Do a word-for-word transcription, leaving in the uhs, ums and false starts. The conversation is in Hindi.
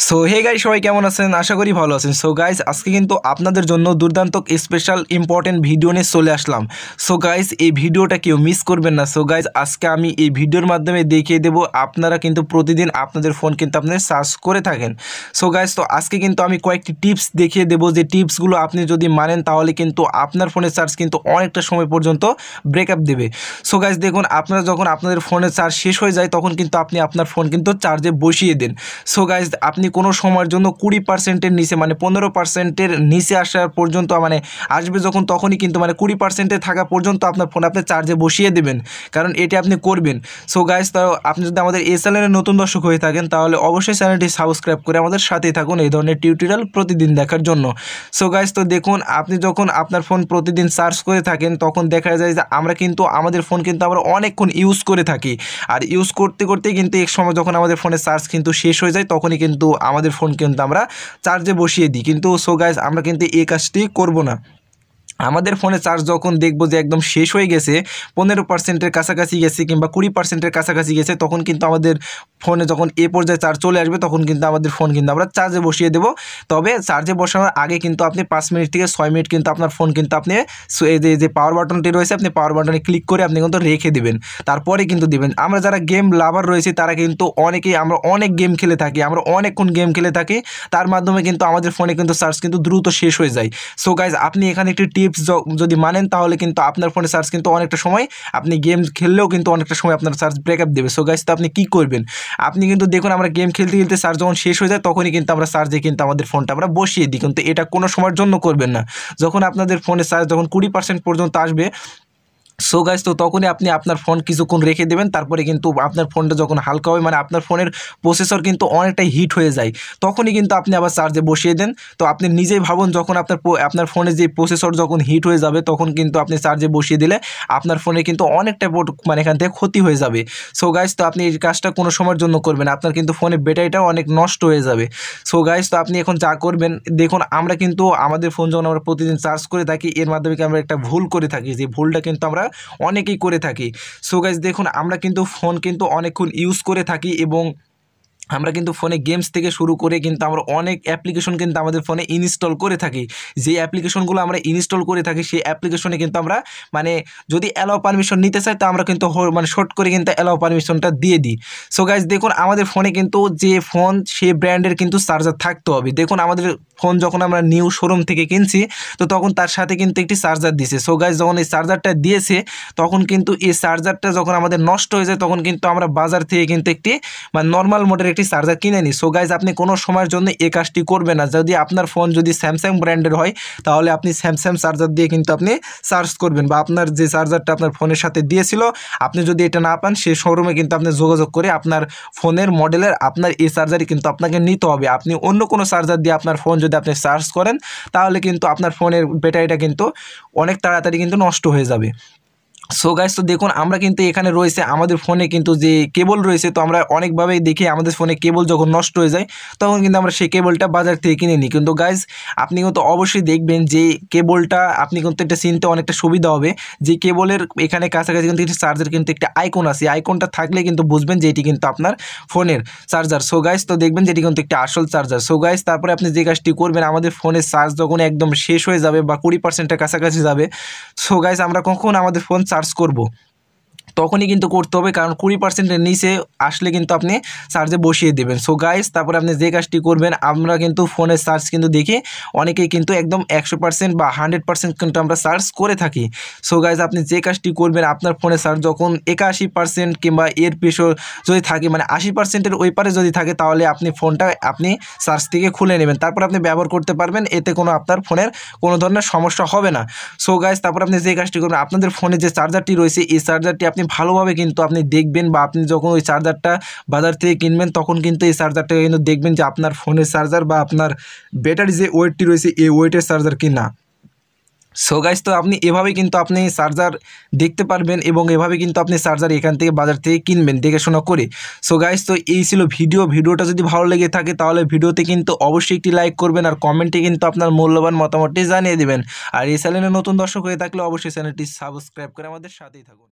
सो हे गाइस सबाई केमन आছেন आशा करी ভালো আছেন। सो गाइस आज के किन्तु आपनादेर जोन्नो दुर्दान्त स्पेशल इम्पोर्टेंट भिडियो निये चले आसलाम। सो गाइस ये भिडियोटा केउ मिस करबेन ना। सो गाइस आजके आमी ये भिडियोर माध्यमे देखिए देव आपनारा किन्तु प्रतिदिन आपनादेर फोन किन्तु आपनारा सार्च करे थाकेन। सो गाइस तो आजके किन्तु आमी कयेकटी टिप्स देखिए देव जे टिप्सगुलो आपनि जोदि मानेन ताहले किन्तु आपनार फोने चार्ज किन्तु अनेकटा समय पर्यन्त ब्रेकआप देबे। सो गाइस देखुन आपनारा जखन आपनादेर फोने चार्ज शेष हये जाय तखन किन्तु आपनि आपनार फोन किन्तु चार्जे बसिए देन। सो गाइस आपनि कोनो समयेर जोन्नो कुड़ी पार्सेंटर नीचे माने पंद्रह पार्सेंटर नीचे आसार पर्यन्त माने आसबे जखन तखनई किन्तु माने कुड़ी पार्सेंटे थाका पर्यन्त आपनार फोन आपनि चार्जे बसिए देबेन, कारण एटी आपनि करबेन। सो गाइस तो आपनि जोदि आमादेर ए चैनेले नतुन दर्शक हये थाकेन ताहले अवश्यई चैनेलटी सबस्क्राइब करे आमादेर साथेई थाकुन एई धरनेर टिउटोरियल प्रतिदिन देखार जोन्नो। सो गाइस तो देखुन आपनि जखन आपनार फोन प्रतिदिन चार्ज करे थाकेन तखन देखा जाय जे आमरा किन्तु आमादेर फोन किन्तु आमरा अनेकक्षण यूज करे थाकि आर यूज करते करते किन्तु एक समय जखन आमादेर फोने चार्ज किन्तु शेष हये जाय तखनई किन्तु आमादेर फोन किन्तु आमरा चार्जे बसिए दी किन्तु। सो गाइस आमरा किन्तु एई काजटी करब ना। आमादेर फोने चार्ज जखन देखबो जे एकदम शेष हो गेछे पंद्रह पार्सेंटेर काछाकाछि गेछे किंबा कुड़ी पार्सेंटेर काछाकाछि गेछे तखन किन्तु आमादेर फोने जखन ए पर्याये चार्ज चले आसबे तखन किन्तु आमादेर फोन किन्तु आमरा चार्जे बसिए देब। तबे चार्जे बसानोर आगे किन्तु आपनि पाँच मिनिट थेके छय मिनिट किन्तु आपनार फोन किन्तु आपनि एई जे पावर बाटनटी रयेछे आपनि पावर बाटने क्लिक करे आपनि किन्तु रेखे दिबेन, तारपरे किन्तु दिबेन। आमरा जारा गेम लाभार रयेछि तारा किन्तु अनेकेई आमरा अनेक गेम खेले थाकि आमरा अनेकक्षण गेम खेले थाकि तार माध्यमे किन्तु आमादेर फोने किन्तु चार्ज किन्तु द्रुत शेष हये जाय। सो गाइस आपनि एखाने एकटि टिप যদি মানেন তাহলে কিন্তু আপনার ফোনে চার্জ কিন্তু অনেকটা সময় আপনি গেম খেললেও কিন্তু অনেকটা সময় আপনার চার্জ ব্রেকআপ দেবে। সো গাইস তো আপনি কি করবেন, আপনি কিন্তু দেখুন আমরা গেম খেলতে খেলতে চার্জ যখন শেষ হয়ে যায় তখনই কিন্তু আমরা চার্জে কিন্তু আমাদের ফোনটা আমরা বসিয়ে দিই, কিন্তু এটা কোনো সময়ের জন্য করবেন না। যখন আপনাদের ফোনে চার্জ যখন কুড়ি পার্সেন্ট পর্যন্ত আসবে सो गाइस तो तखनई आपनि आपनार फोन किछुक्षण रेखे देवें, तारपरे किन्तु आपनार फोनटा जखन हालका हय माने आपनार फोनेर प्रसेसर किन्तु अनेकटा हिट हये जाय तखनई किन्तु आपनि आबार चार्जे बसिए देन। तो आपनि निजेई भाबुन जखन आपनार आपनार फोने जे प्रसेसर जखन हिट हये जाबे तखन किन्तु आपनि चार्जे बसिए दिले आपनार फोने किन्तु अनेकटा माने एखान थेके क्षति हये जाबे। सो गाइस तो आपनि एई काजटा कोनो समयेर जोन्नो करबेन ना, आपनार किन्तु फोनेर ब्याटारिटा अनेक नष्ट हये जाबे। सो गाइस तो आपनि एखन जा करबेन देखुन आमरा किन्तु आमादेर फोन जखन आमरा प्रतिदिन चार्ज करे थाकि एर माध्यमे कि आमरा एकटा भूल करे थाकि जे भूलटा किन्तु आमरा অনেকেই করে থাকি। সো গাইস দেখুন আমরা কিন্তু ফোন কিন্তু অনেকক্ষণ ইউজ করে থাকি এবং আমরা কিন্তু ফোনে গেমস থেকে শুরু করে কিন্তু আমরা অনেক অ্যাপ্লিকেশন কিন্তু আমাদের ফোনে ইনস্টল করে থাকি। যে অ্যাপ্লিকেশনগুলো আমরা ইনস্টল করে থাকি সেই অ্যাপ্লিকেশনে কিন্তু আমরা মানে যদি অ্যালাও পারমিশন নিতে চাই তো আমরা কিন্তু মানে শর্ট করে কিন্তু অ্যালাও পারমিশনটা দিয়ে দিই। সো গাইস দেখুন আমাদের ফোনে কিন্তু যে ফোন সে ব্র্যান্ডের কিন্তু চার্জার থাকতে হবে। দেখুন আমাদের ফোন যখন আমরা নিউ শোরুম থেকে কিনছি তো তখন তার সাথে কিন্তু একটি চার্জার দিয়েছে। সো গাইস যখন এই চার্জারটা দিয়েছে তখন কিন্তু এই চার্জারটা যখন আমাদের নষ্ট হয়ে যায় তখন কিন্তু আমরা বাজার থেকে কিন্তু একটি মানে নর্মাল মডেলের चार्जर किने नी। सो गाइस आपनी कोनो समयेर जोन्नो एई काजटी करबेन ना। जोदि आपनार फोन जोदि सैमसांग ब्रैंडेर हय ताहले आपनी सैमसांग चार्जर दिये किन्तु आपनी चार्ज करबेन बा आपनार जे चार्जारटा आपनार फोनेर साथे दियेछिलो आपनी जोदि एटा ना पान सेई शोरूमे किन्तु आपनी जोगाजोग करे आपनार फोनेर मडेलेर आपनार एई चार्जारई किन्तु आपनाके निते होबे। आपनी अन्य कोनो चार्जार दिये आपनार फोन जोदि आपनी चार्ज करेन ताहले किन्तु आपनार फोनेर ब्याटारिटा किन्तु अनेक ताड़ाताड़ी किन्तु नष्ट हये जाबे। सो गाइस तो देखो आमरा किन्तु एखाने रयेछे आमादेर फोने किन्तु जे केबल रयेछे तो आमरा अनेकभाबे देखी आमादेर फोने केबल जखन नष्ट हये जाय तखन किन्तु आमरा सेई केबलटा बाजार थेके किने नी। किन्तु गाइस आपनि किन्तु अवश्यई देखबेन जे केबलटा आपनि किन्तु एटा चिनते अनेकटा सुविधा होबे जे केबलेर एखाने काछाकाछि किन्तु एकटा चार्जार किन्तु एकटा आइकन आछे, आइकनटा थाकले किन्तु बुझबेन जे एटी किन्तु आपनार फोनेर चार्जार। सो गाइस तो देखबेन जे एटी किन्तु एकटा आसल चार्जार। सो गाइस तारपरे आपनि जे काजटी करबेन आमादेर फोनेर चार्ज जखन एकदम शेष हये जाबे बा बीस पार्सेंट एर काछाकाछि जाबे सो गाइस आमरा कखन आमादेर फोन चार्ज करब তখনই কিন্তু করতে হবে, কারণ কুড়ি পার্সেন্টের নিচে আসলে কিন্তু আপনি চার্জে বসিয়ে দেবেন। সো গাইস তারপরে আপনি যে কাজটি করবেন আমরা কিন্তু ফোনের চার্জ কিন্তু দেখি অনেকেই কিন্তু একদম একশো পার্সেন্ট বা হান্ড্রেড পার্সেন্ট কিন্তু আমরা চার্জ করে থাকি। সো গাইস আপনি যে কাজটি করবেন আপনার ফোনের চার্জ যখন একাশি পার্সেন্ট কিংবা এর পেশো যদি থাকে মানে আশি পার্সেন্টের ওই পারে যদি থাকে তাহলে আপনি ফোনটা আপনি চার্জ থেকে খুলে নেবেন, তারপর আপনি ব্যবহার করতে পারবেন, এতে কোনো আপনার ফোনের কোনো ধরনের সমস্যা হবে না। সো গাইস তারপর আপনি যে কাজটি করবেন আপনাদের ফোনে যে চার্জারটি রয়েছে এই চার্জারটি আপনি ভালোভাবে কিন্তু আপনি দেখবেন বা আপনি যখন ওই চার্জারটা বাজার থেকে কিনবেন তখন কিন্তু এই চার্জারটা কিন্তু দেখবেন যে আপনার ফোনের চার্জার বা আপনার ব্যাটারি যে ওয়েটটি রয়েছে এই ওয়েটের চার্জার কিনা। সো গাইস তো আপনি এভাবে কিন্তু আপনি চার্জার দেখতে পারবেন এবং এভাবে কিন্তু আপনি চার্জার এখান থেকে বাজার থেকে কিনবেন দেখে শোনা করে। সো গাইস তো এই ছিল ভিডিও। ভিডিওটা যদি ভালো লেগে থাকে তাহলে ভিডিওতে কিন্তু অবশ্যই একটি লাইক করবেন আর কমেন্টে কিন্তু আপনার মূল্যবান মতামতটি জানিয়ে দেবেন। আর এই চ্যানেলে নতুন দর্শক হয়ে থাকলে অবশ্যই চ্যানেলটি সাবস্ক্রাইব করে আমাদের সাথেই থাকুন।